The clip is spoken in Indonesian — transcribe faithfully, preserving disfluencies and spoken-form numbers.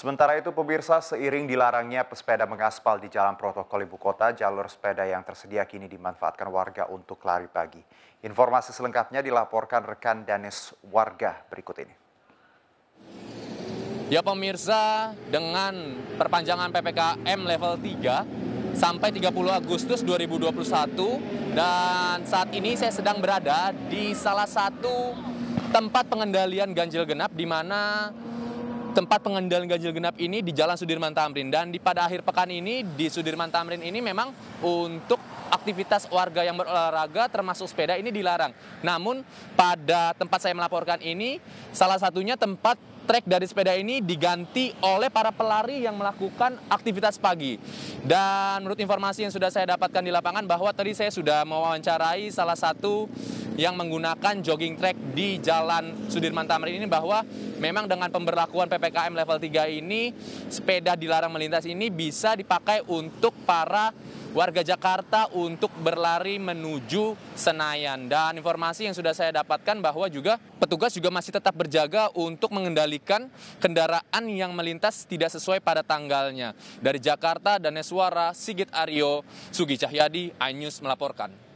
Sementara itu pemirsa, seiring dilarangnya pesepeda mengaspal di jalan protokol ibu kota, jalur sepeda yang tersedia kini dimanfaatkan warga untuk lari pagi. Informasi selengkapnya dilaporkan rekan Danes Warga berikut ini. Ya pemirsa, dengan perpanjangan P P K M level tiga sampai tiga puluh Agustus dua ribu dua puluh satu dan saat ini saya sedang berada di salah satu tempat pengendalian ganjil genap di mana tempat pengendalian ganjil genap ini di Jalan Sudirman Tamrin, dan di pada akhir pekan ini di Sudirman Tamrin ini memang untuk aktivitas warga yang berolahraga termasuk sepeda ini dilarang. Namun pada tempat saya melaporkan ini salah satunya tempat trek dari sepeda ini diganti oleh para pelari yang melakukan aktivitas pagi. Dan menurut informasi yang sudah saya dapatkan di lapangan bahwa tadi saya sudah mewawancarai salah satu yang menggunakan jogging track di Jalan Sudirman Tamrin ini bahwa memang dengan pemberlakuan P P K M level tiga ini sepeda dilarang melintas ini bisa dipakai untuk para warga Jakarta untuk berlari menuju Senayan. Dan informasi yang sudah saya dapatkan bahwa juga petugas juga masih tetap berjaga untuk mengendalikan kendaraan yang melintas tidak sesuai pada tanggalnya. Dari Jakarta, Danes Warga, Sigit Aryo Sugih Cahyadi, iNews melaporkan.